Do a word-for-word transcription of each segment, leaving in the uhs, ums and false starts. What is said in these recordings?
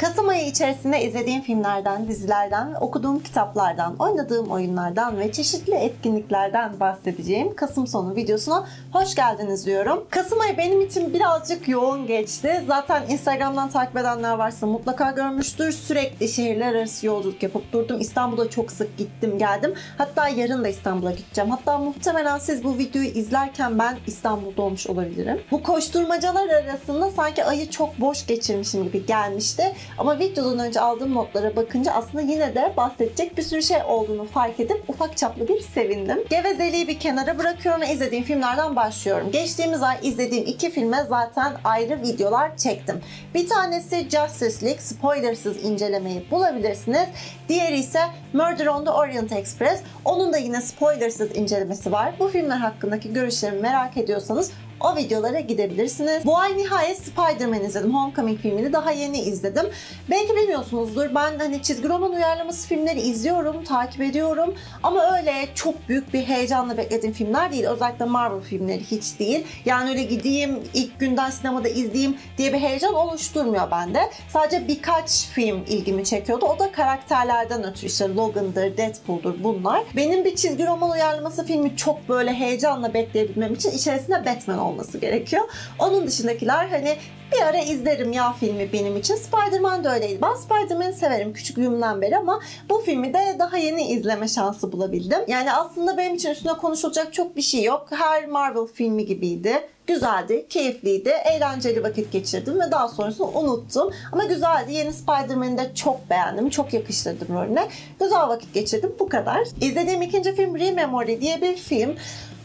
Kasım ayı içerisinde izlediğim filmlerden, dizilerden, okuduğum kitaplardan, oynadığım oyunlardan ve çeşitli etkinliklerden bahsedeceğim Kasım sonu videosuna hoş geldiniz diyorum. Kasım ayı benim için birazcık yoğun geçti. Zaten Instagram'dan takip edenler varsa mutlaka görmüştür. Sürekli şehirler arası yolculuk yapıp durdum. İstanbul'a çok sık gittim geldim. Hatta yarın da İstanbul'a gideceğim. Hatta muhtemelen siz bu videoyu izlerken ben İstanbul'da olmuş olabilirim. Bu koşturmacalar arasında sanki ayı çok boş geçirmişim gibi gelmişti. Ama videodan önce aldığım notlara bakınca aslında yine de bahsedecek bir sürü şey olduğunu fark edip ufak çaplı bir sevindim. Gevezeliği bir kenara bırakıyorum ve izlediğim filmlerden başlıyorum. Geçtiğimiz ay izlediğim iki filme zaten ayrı videolar çektim. Bir tanesi Justice League, spoilersız incelemeyi bulabilirsiniz. Diğeri ise Murder on the Orient Express. Onun da yine spoilersız incelemesi var. Bu filmler hakkındaki görüşlerimi merak ediyorsanız o videolara gidebilirsiniz. Bu ay nihayet Spider-Man izledim. Homecoming filmini daha yeni izledim. Belki bilmiyorsunuzdur, ben hani çizgi roman uyarlaması filmleri izliyorum, takip ediyorum. Ama öyle çok büyük bir heyecanla beklediğim filmler değil. Özellikle Marvel filmleri hiç değil. Yani öyle gideyim, ilk günden sinemada izleyeyim diye bir heyecan oluşturmuyor bende. Sadece birkaç film ilgimi çekiyordu. O da karakterlerden ötürü, işte Logan'dır, Deadpool'dur bunlar. Benim bir çizgi roman uyarlaması filmi çok böyle heyecanla bekleyebilmem için içerisinde Batman olması gerekiyor. Onun dışındakiler hani bir ara izlerim ya filmi benim için. Spider-Man de öyleydi. Ben Spider-Man'i severim küçüklüğümden beri ama bu filmi de daha yeni izleme şansı bulabildim. Yani aslında benim için üstüne konuşulacak çok bir şey yok. Her Marvel filmi gibiydi. Güzeldi, keyifliydi, eğlenceli vakit geçirdim ve daha sonrasını unuttum. Ama güzeldi. Yeni Spider-Man'i de çok beğendim. Çok yakıştırdım rolüne. Güzel vakit geçirdim. Bu kadar. İzlediğim ikinci film Rememory diye bir film.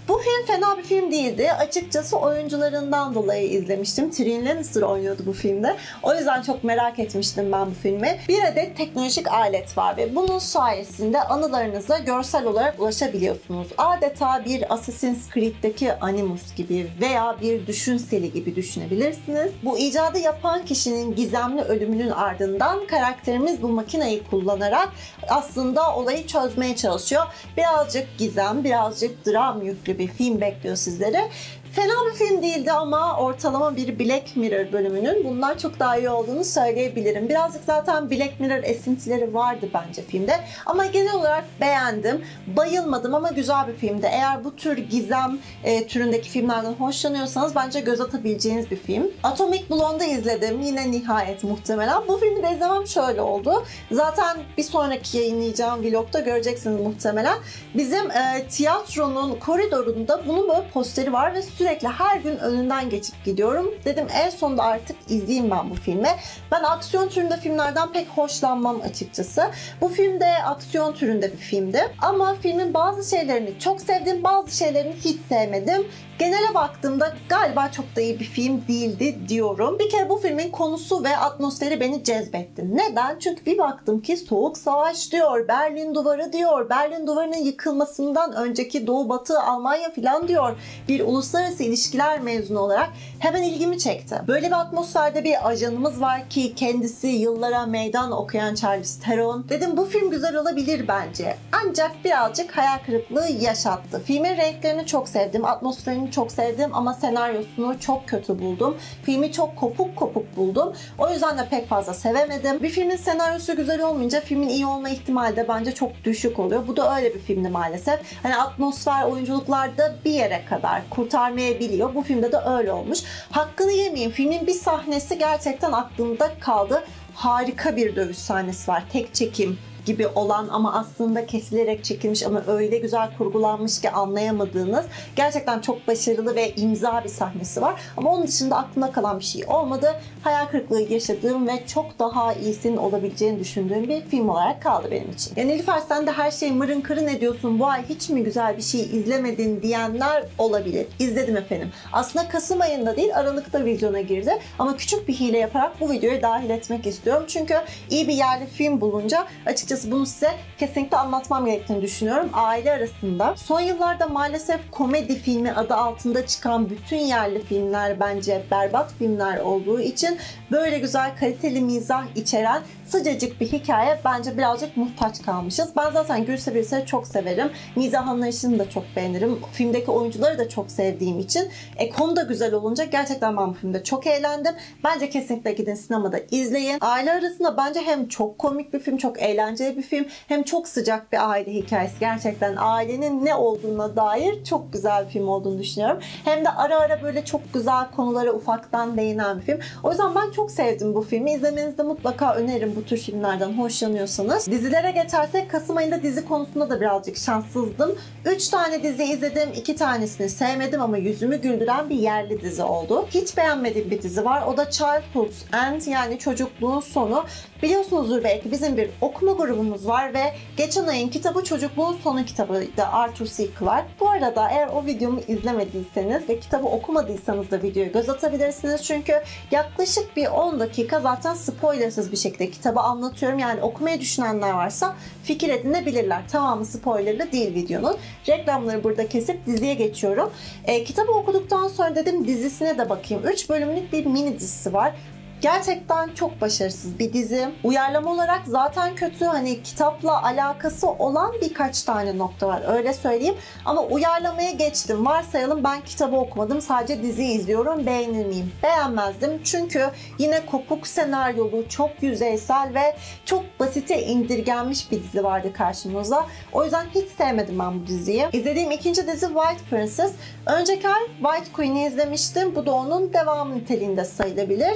Bu film fena bir film değildi. Açıkçası oyuncularından dolayı izlemiştim. Trine Lannister oynuyordu bu filmde. O yüzden çok merak etmiştim ben bu filmi. Bir adet teknolojik alet var ve bunun sayesinde anılarınıza görsel olarak ulaşabiliyorsunuz. Adeta bir Assassin's Creed'deki Animus gibi veya bir düşün seli gibi düşünebilirsiniz. Bu icadı yapan kişinin gizemli ölümünün ardından karakterimiz bu makineyi kullanarak aslında olayı çözmeye çalışıyor. Birazcık gizem, birazcık dram yüklü bir film bekliyor sizleri. Fena bir film değildi ama ortalama bir Black Mirror bölümünün bundan çok daha iyi olduğunu söyleyebilirim. Birazcık zaten Black Mirror esintileri vardı bence filmde. Ama genel olarak beğendim. Bayılmadım ama güzel bir filmdi. Eğer bu tür gizem e, türündeki filmlerden hoşlanıyorsanız bence göz atabileceğiniz bir film. Atomic Blonde'ı izledim. Yine nihayet muhtemelen. Bu filmi de izlemem şöyle oldu. Zaten bir sonraki yayınlayacağım vlogda göreceksiniz muhtemelen. Bizim e, tiyatronun koridorunda bunun böyle posteri var ve sürekli her gün önünden geçip gidiyorum. Dedim en sonunda artık izleyeyim ben bu filmi. Ben aksiyon türünde filmlerden pek hoşlanmam açıkçası. Bu film de aksiyon türünde bir filmdi. Ama filmin bazı şeylerini çok sevdim, bazı şeylerini hiç sevmedim. Genele baktığımda galiba çok da iyi bir film değildi diyorum. Bir kere bu filmin konusu ve atmosferi beni cezbetti. Neden? Çünkü bir baktım ki soğuk savaş diyor, Berlin Duvarı diyor, Berlin Duvarı'nın yıkılmasından önceki Doğu Batı Almanya filan diyor. Bir uluslararası ilişkiler mezunu olarak hemen ilgimi çekti. Böyle bir atmosferde bir ajanımız var ki kendisi yıllara meydan okuyan Charles Theron. Dedim bu film güzel olabilir bence. Ancak birazcık hayal kırıklığı yaşattı. Filmin renklerini çok sevdim, atmosferini çok sevdim ama senaryosunu çok kötü buldum. Filmi çok kopuk kopuk buldum. O yüzden de pek fazla sevemedim. Bir filmin senaryosu güzel olmayınca filmin iyi olma ihtimali de bence çok düşük oluyor. Bu da öyle bir filmdi maalesef. Hani atmosfer oyunculuklarda bir yere kadar kurtarmayabiliyor. Bu filmde de öyle olmuş. Hakkını yemeyeyim. Filmin bir sahnesi gerçekten aklımda kaldı. Harika bir dövüş sahnesi var. Tek çekim gibi olan ama aslında kesilerek çekilmiş ama öyle güzel kurgulanmış ki anlayamadığınız gerçekten çok başarılı ve imza bir sahnesi var. Ama onun dışında aklımda kalan bir şey olmadı. Hayal kırıklığı yaşadığım ve çok daha iyisinin olabileceğini düşündüğüm bir film olarak kaldı benim için. Yani Nilüfer sen de her şey mırın kırın ediyorsun, bu ay hiç mi güzel bir şey izlemedin diyenler olabilir. İzledim efendim. Aslında Kasım ayında değil Aralık'ta vizyona girdi ama küçük bir hile yaparak bu videoya dahil etmek istiyorum. Çünkü iyi bir yerli film bulunca açıkçası açıkçası bunu size kesinlikle anlatmam gerektiğini düşünüyorum. Aile Arasında. Son yıllarda maalesef komedi filmi adı altında çıkan bütün yerli filmler bence berbat filmler olduğu için böyle güzel kaliteli mizah içeren sıcacık bir hikaye bence birazcık muhtaç kalmışız. Ben zaten Gülse Birsel'i çok severim. Mizah anlayışını da çok beğenirim. Filmdeki oyuncuları da çok sevdiğim için. E, konu da güzel olunca gerçekten ben bu filmde çok eğlendim. Bence kesinlikle gidin sinemada izleyin. Aile Arasında bence hem çok komik bir film, çok eğlenceli bir film, hem çok sıcak bir aile hikayesi. Gerçekten ailenin ne olduğuna dair çok güzel bir film olduğunu düşünüyorum. Hem de ara ara böyle çok güzel konulara ufaktan değinen bir film. O yüzden ben çok sevdim bu filmi. İzlemenizi de mutlaka öneririm bu tür filmlerden hoşlanıyorsanız. Dizilere geçersek Kasım ayında dizi konusunda da birazcık şanssızdım. üç tane dizi izledim, iki tanesini sevmedim ama yüzümü güldüren bir yerli dizi oldu. Hiç beğenmediğim bir dizi var. O da Childhood's End, yani çocukluğun sonu. Biliyorsunuzdur belki bizim bir okuma grubumuz var ve geçen ayın kitabı Çocukluğun Sonu kitabıydı. Arthur C. Clarke. Bu arada eğer o videomu izlemediyseniz ve kitabı okumadıysanız da videoya göz atabilirsiniz. Çünkü yaklaşık bir on dakika zaten spoilersiz bir şekilde kitabı anlatıyorum. Yani okumaya düşünenler varsa fikir edinebilirler. Tamamı spoilerlı değil videonun. Reklamları burada kesip diziye geçiyorum. E, kitabı okuduktan sonra dedim dizisine de bakayım. üç bölümlük bir mini dizisi var. Gerçekten çok başarısız bir dizi. Uyarlama olarak zaten kötü, hani kitapla alakası olan birkaç tane nokta var öyle söyleyeyim. Ama uyarlamaya geçtim. Varsayalım ben kitabı okumadım, sadece diziyi izliyorum. Beğenir miyim? Beğenmezdim. Çünkü yine kopuk senaryolu, çok yüzeysel ve çok basite indirgenmiş bir dizi vardı karşımıza. O yüzden hiç sevmedim ben bu diziyi. İzlediğim ikinci dizi White Princess. Önceki ay White Queen'i izlemiştim. Bu da onun devamı niteliğinde sayılabilir.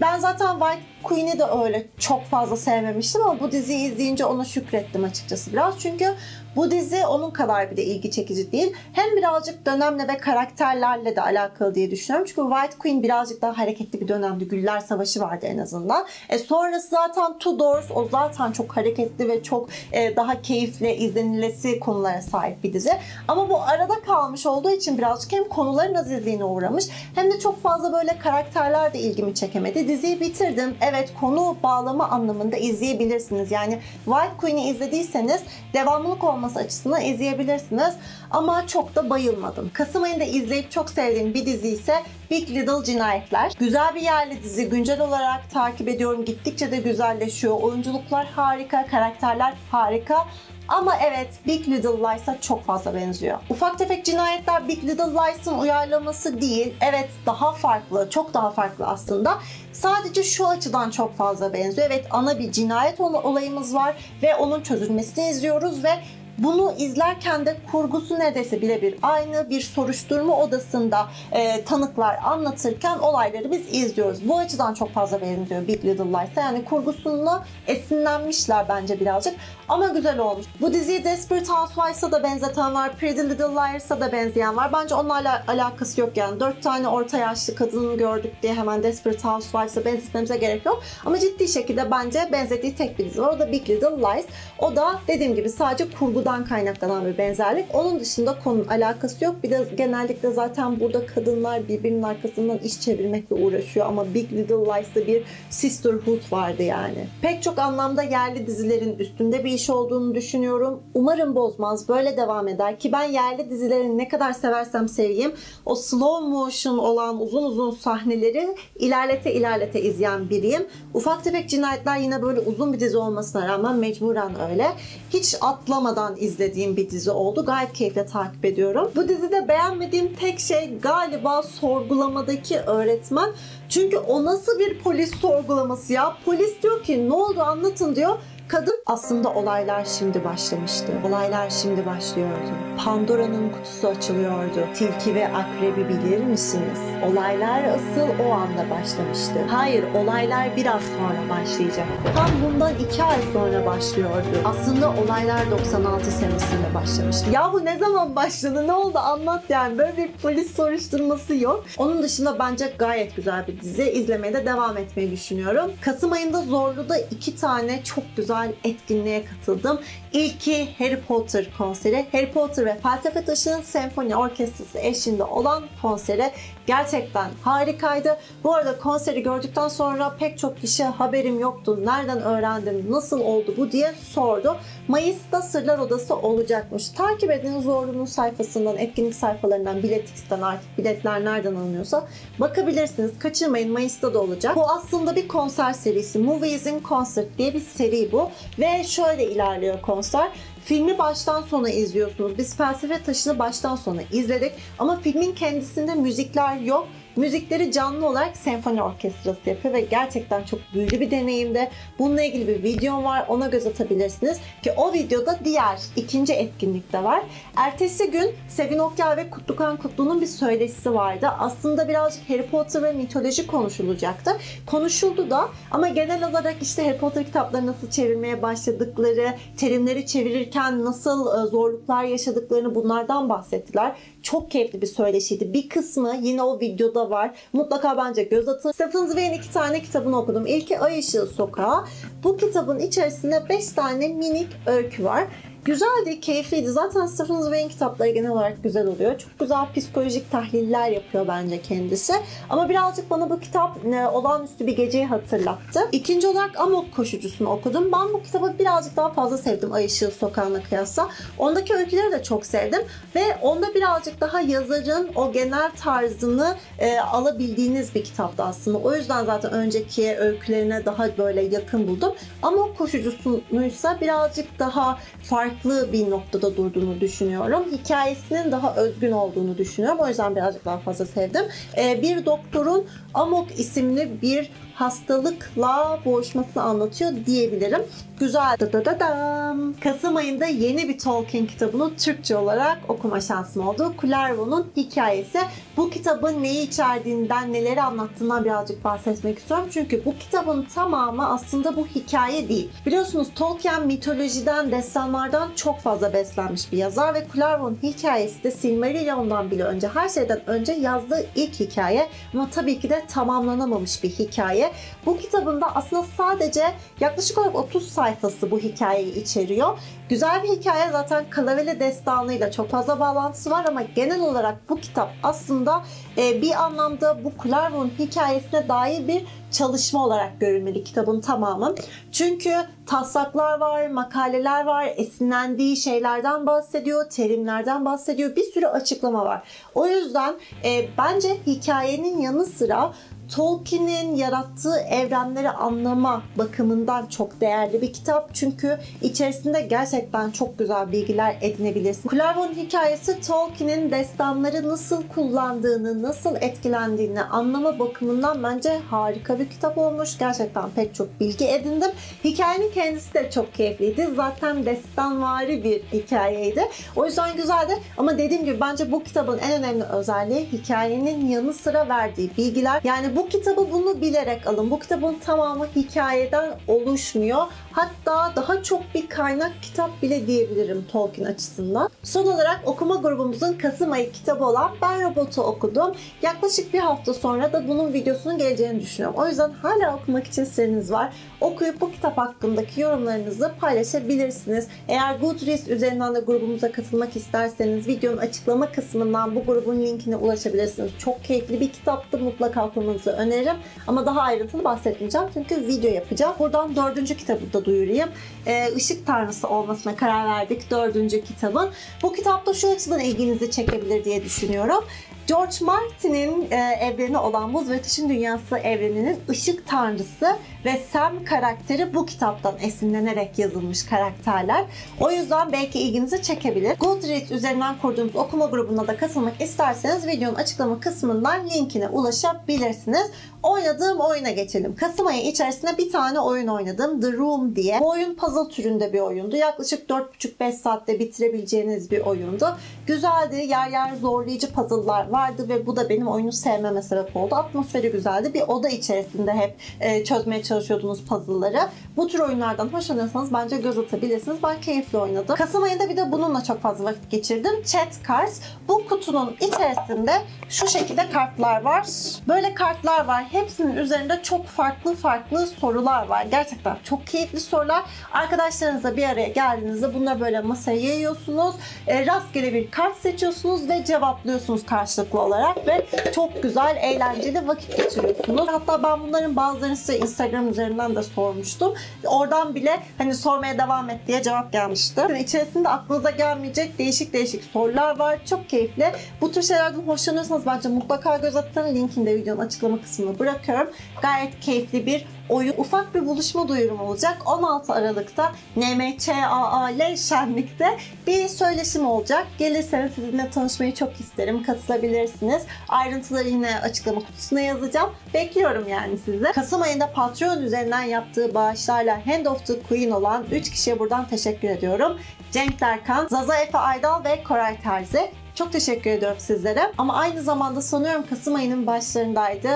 Ben zaten White Queen'i de öyle çok fazla sevmemiştim ama bu diziyi izleyince ona şükrettim açıkçası biraz. Çünkü bu dizi onun kadar bir de ilgi çekici değil. Hem birazcık dönemle ve karakterlerle de alakalı diye düşünüyorum. Çünkü White Queen birazcık daha hareketli bir dönemde. Güller Savaşı vardı en azından. E sonrası zaten Two Doors. O zaten çok hareketli ve çok e, daha keyifli izlenilesi konulara sahip bir dizi. Ama bu arada kalmış olduğu için birazcık hem konuların azizliğine uğramış hem de çok fazla böyle karakterler de ilgimi çekemedi. Diziyi bitirdim. Evet, konu bağlama anlamında izleyebilirsiniz. Yani White Queen'i izlediyseniz devamlılık olması açısından izleyebilirsiniz. Ama çok da bayılmadım. Kasım ayında izleyip çok sevdiğim bir dizi ise Big Little Cinayetler. Güzel bir yerli dizi. Güncel olarak takip ediyorum. Gittikçe de güzelleşiyor. Oyunculuklar harika. Karakterler harika. Ama evet, Big Little Lies'a çok fazla benziyor. Ufak Tefek Cinayetler Big Little Lies'ın uyarlaması değil. Evet, daha farklı. Çok daha farklı aslında. Sadece şu açıdan çok fazla benziyor. Evet, ana bir cinayet olayımız var ve onun çözülmesini izliyoruz ve bunu izlerken de kurgusu neredeyse birebir aynı. Bir soruşturma odasında e, tanıklar anlatırken olayları biz izliyoruz. Bu açıdan çok fazla benziyor Big Little Lies'a. Yani kurgusunu esinlenmişler bence birazcık ama güzel olmuş. Bu diziyi Desperate Housewives'a da benzeten var, Pretty Little Liars'a da benzeyen var. Bence onlarla alakası yok yani. Dört tane orta yaşlı kadını gördük diye hemen Desperate Housewives'a benzetmemize gerek yok. Ama ciddi şekilde bence benzediği tek bir dizi var. O da Big Little Lies. O da dediğim gibi sadece kurguda kaynaklanan bir benzerlik. Onun dışında konunun alakası yok. Bir de genellikle zaten burada kadınlar birbirinin arkasından iş çevirmekle uğraşıyor ama Big Little Lies'da bir sisterhood vardı yani. Pek çok anlamda yerli dizilerin üstünde bir iş olduğunu düşünüyorum. Umarım bozmaz. Böyle devam eder ki ben yerli dizilerini ne kadar seversem seveyim o slow motion olan uzun uzun sahneleri ilerlete ilerlete izleyen biriyim. Ufak Tefek Cinayetler yine böyle uzun bir dizi olmasına rağmen mecburen öyle. Hiç atlamadan izlediğim bir dizi oldu. Gayet keyifle takip ediyorum. Bu dizide beğenmediğim tek şey galiba sorgulamadaki öğretmen. Çünkü o nasıl bir polis sorgulaması ya? Polis diyor ki ne oldu anlatın diyor. Kadın aslında olaylar şimdi başlamıştı. Olaylar şimdi başlıyordu. Pandora'nın kutusu açılıyordu. Tilki ve akrebi bilir misiniz? Olaylar asıl o anda başlamıştı. Hayır, olaylar biraz sonra başlayacaktı. Tam bundan iki ay sonra başlıyordu. Aslında olaylar doksan altı senesinde başlamıştı. Yahu ne zaman başladı? Ne oldu? Anlat yani. Böyle bir polis soruşturması yok. Onun dışında bence gayet güzel bir dizi. İzlemeye de devam etmeyi düşünüyorum. Kasım ayında Zorlu'da iki tane çok güzel, et etkinliğe katıldım. İlki Harry Potter konseri. Harry Potter ve Felsefe Taşı'nın senfoni orkestrası eşliğinde olan konsere gerçekten harikaydı. Bu arada konseri gördükten sonra pek çok kişi haberim yoktu, nereden öğrendim, nasıl oldu bu diye sordu. Mayıs'ta Sırlar Odası olacakmış. Takip edin Zorlu'nun sayfasından, etkinlik sayfalarından, Biletix'ten artık biletler nereden alınıyorsa bakabilirsiniz. Kaçırmayın, Mayıs'ta da olacak. Bu aslında bir konser serisi. Movies in Concert diye bir seri bu. Ve şöyle ilerliyor konser. Filmi baştan sona izliyorsunuz. Biz Felsefe Taşı'nı baştan sona izledik. Ama filmin kendisinde müzikler yok. Müzikleri canlı olarak senfoni orkestrası yapıyor ve gerçekten çok büyülü bir deneyimdi. Bununla ilgili bir videom var, ona göz atabilirsiniz ki o videoda diğer ikinci etkinlikte var. Ertesi gün Sevin Okyal ve Kutlukan Kutlu'nun bir söyleşisi vardı. Aslında birazcık Harry Potter ve mitoloji konuşulacaktı. Konuşuldu da ama genel olarak işte Harry Potter kitapları nasıl çevirmeye başladıkları, terimleri çevirirken nasıl zorluklar yaşadıklarını, bunlardan bahsettiler. Çok keyifli bir söyleşiydi. Bir kısmı yine o videoda var. Mutlaka bence göz atın. Stephen Zweig'in iki tane kitabını okudum. İlki Ay Işığı Sokağı. Bu kitabın içerisinde beş tane minik öykü var. Güzeldi, keyifliydi. Zaten Stephen Zweig'in kitapları genel olarak güzel oluyor. Çok güzel psikolojik tahliller yapıyor bence kendisi. Ama birazcık bana bu kitap olağanüstü bir geceyi hatırlattı. İkinci olarak Amok Koşucusu'nu okudum. Ben bu kitabı birazcık daha fazla sevdim Ay Işığı Sokağı'na kıyasla. Ondaki öyküleri de çok sevdim. Ve onda birazcık daha yazarın o genel tarzını e, alabildiğiniz bir kitaptı aslında. O yüzden zaten önceki öykülerine daha böyle yakın buldum. Amok Koşucusu'nuysa birazcık daha farklı bir noktada durduğunu düşünüyorum. Hikayesinin daha özgün olduğunu düşünüyorum. O yüzden birazcık daha fazla sevdim. Ee, bir doktorun Amok isimli bir hastalıkla boğuşmasını anlatıyor diyebilirim. Güzel. Da-da-da-dam. Kasım ayında yeni bir Tolkien kitabını Türkçe olarak okuma şansım oldu. Kullervo'nun Hikayesi. Bu kitabın neyi içerdiğinden, neleri anlattığından birazcık bahsetmek istiyorum. Çünkü bu kitabın tamamı aslında bu hikaye değil. Biliyorsunuz Tolkien mitolojiden, destanlardan çok fazla beslenmiş bir yazar ve Kullervo'nun Hikayesi de Silmarillion'dan bile önce, her şeyden önce yazdığı ilk hikaye. Ama tabii ki de tamamlanamamış bir hikaye. Bu kitabında aslında sadece yaklaşık olarak otuz sayfası bu hikayeyi içeriyor. Güzel bir hikaye, zaten Kalaveli Destanı'yla çok fazla bağlantısı var ama genel olarak bu kitap aslında bir anlamda bu Kullervo'nun Hikayesi'ne dair bir çalışma olarak görülmeli kitabın tamamı. Çünkü taslaklar var, makaleler var, esinlendiği şeylerden bahsediyor, terimlerden bahsediyor, bir sürü açıklama var. O yüzden e, bence hikayenin yanı sıra Tolkien'in yarattığı evrenleri anlama bakımından çok değerli bir kitap. Çünkü içerisinde gerçekten çok güzel bilgiler edinebilirsin. Kullervo'nun Hikayesi Tolkien'in destanları nasıl kullandığını, nasıl etkilendiğini anlama bakımından bence harika bir kitap olmuş. Gerçekten pek çok bilgi edindim. Hikayenin kendisi de çok keyifliydi. Zaten destanvari bir hikayeydi. O yüzden güzeldi. Ama dediğim gibi bence bu kitabın en önemli özelliği hikayenin yanı sıra verdiği bilgiler. Yani bu Bu kitabı bunu bilerek alın. Bu kitabın tamamı hikayeden oluşmuyor. Hatta daha çok bir kaynak kitap bile diyebilirim Tolkien açısından. Son olarak okuma grubumuzun Kasım ayı kitabı olan Ben Robot'u okudum. Yaklaşık bir hafta sonra da bunun videosunun geleceğini düşünüyorum. O yüzden hala okumak için süreniz var. Okuyup bu kitap hakkındaki yorumlarınızı paylaşabilirsiniz. Eğer Goodreads üzerinden de grubumuza katılmak isterseniz videonun açıklama kısmından bu grubun linkine ulaşabilirsiniz. Çok keyifli bir kitaptı. Mutlaka okumanızı öneririm. Ama daha ayrıntılı bahsetmeyeceğim. Çünkü video yapacağım. Buradan dördüncü kitabı da duyurayım. Ee, Işık Tanrısı olmasına karar verdik dördüncü kitabın. Bu kitapta şu açıdan ilginizi çekebilir diye düşünüyorum. George Martin'in e, evreni olan Buz ve Ateş'in Dünyası evreninin Işık Tanrısı ve Sam karakteri bu kitaptan esinlenerek yazılmış karakterler. O yüzden belki ilginizi çekebilir. Goodreads üzerinden kurduğumuz okuma grubuna da katılmak isterseniz videonun açıklama kısmından linkine ulaşabilirsiniz. Oynadığım oyuna geçelim. Kasım ayı içerisinde bir tane oyun oynadım. The Room diye. Bu oyun puzzle türünde bir oyundu. Yaklaşık dört buçuk beş saatte bitirebileceğiniz bir oyundu. Güzeldi. Yer yer zorlayıcı puzzle'lar vardı ve bu da benim oyunu sevmeme sebep oldu. Atmosferi güzeldi. Bir oda içerisinde hep e, çözmeye çalışıyordunuz puzzle'ları. Bu tür oyunlardan hoşlanıyorsanız bence göz atabilirsiniz. Ben keyifli oynadım. Kasım ayında bir de bununla çok fazla vakit geçirdim. Chat cards. Bu kutunun içerisinde şu şekilde kartlar var. Böyle kartlar var. Hepsinin üzerinde çok farklı farklı sorular var. Gerçekten çok keyifli sorular. Arkadaşlarınızla bir araya geldiğinizde bunları böyle masaya yayıyorsunuz. E, rastgele bir kart seçiyorsunuz ve cevaplıyorsunuz karşılıklı olarak ve çok güzel, eğlenceli vakit geçiriyorsunuz. Hatta ben bunların bazılarını size Instagram üzerinden de sormuştum. Oradan bile hani sormaya devam et diye cevap gelmişti. Yani içerisinde aklınıza gelmeyecek değişik değişik sorular var. Çok keyifli. Bu tür şeylerden hoşlanıyorsanız bence mutlaka göz atın. Linkini de videonun açıklama kısmına bırakıyorum. Gayet keyifli bir oyun. Ufak bir buluşma duyurum olacak. on altı Aralık'ta N M Ç A A L Şenlik'te bir söyleşim olacak. Gelirseniz sizinle tanışmayı çok isterim. Katılabilirsiniz. Ayrıntıları yine açıklama kutusuna yazacağım. Bekliyorum yani sizi. Kasım ayında Patreon üzerinden yaptığı bağışlarla Hand of the Queen olan üç kişiye buradan teşekkür ediyorum. Cenk Derkan, Zaza Efe Aydal ve Koray Terzi. Çok teşekkür ediyorum sizlere. Ama aynı zamanda sanıyorum Kasım ayının başlarındaydı.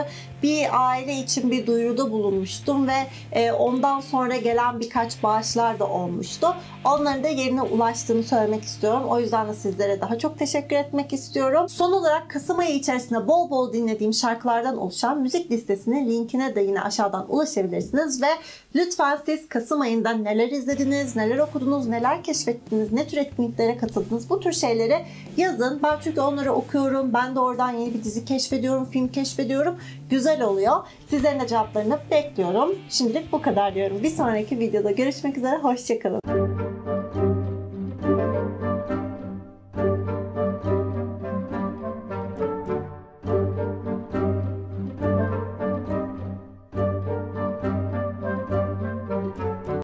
Bir aile için bir duyuruda bulunmuştum ve ondan sonra gelen birkaç bağışlar da olmuştu. Onların da yerine ulaştığını söylemek istiyorum. O yüzden de sizlere daha çok teşekkür etmek istiyorum. Son olarak Kasım ayı içerisinde bol bol dinlediğim şarkılardan oluşan müzik listesinin linkine de yine aşağıdan ulaşabilirsiniz ve lütfen siz Kasım ayında neler izlediniz, neler okudunuz, neler keşfettiniz, ne tür etkinliklere katıldınız, bu tür şeyleri yazın. Ben çünkü onları okuyorum. Ben de oradan yeni bir dizi keşfediyorum, film keşfediyorum. Güzel oluyor. Sizlerin de cevaplarını bekliyorum. Şimdilik bu kadar diyorum. Bir sonraki videoda görüşmek üzere. Hoşça kalın.